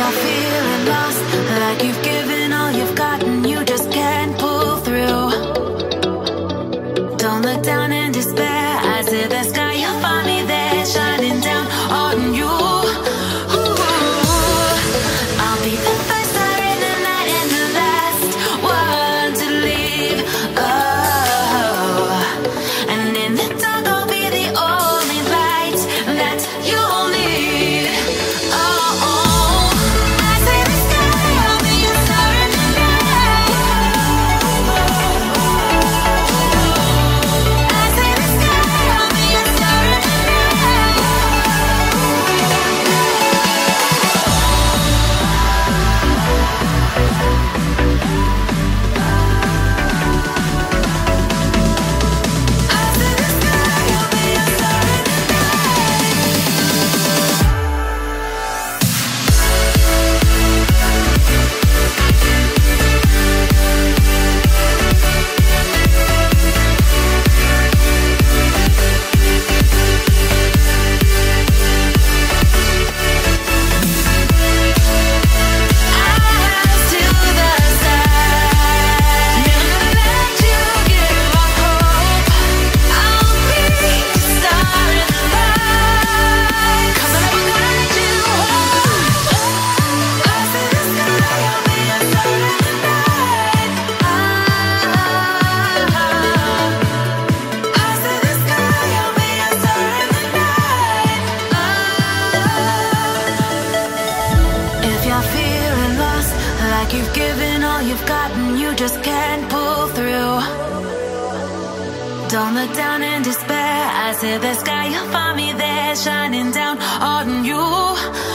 You're feeling lost, like you've given all you've got and you just can't pull through. Don't look down in despair, eyes to the sky, you'll find me there, shining down on you. I'll be the first star in the night and the last one to leave. Oh, and in the dark I'll be the only light that you'll need. Oh, oh. Feeling lost, like you've given all you've got and you just can't pull through. Don't look down in despair, eyes to the sky, you'll find me there, shining down on you.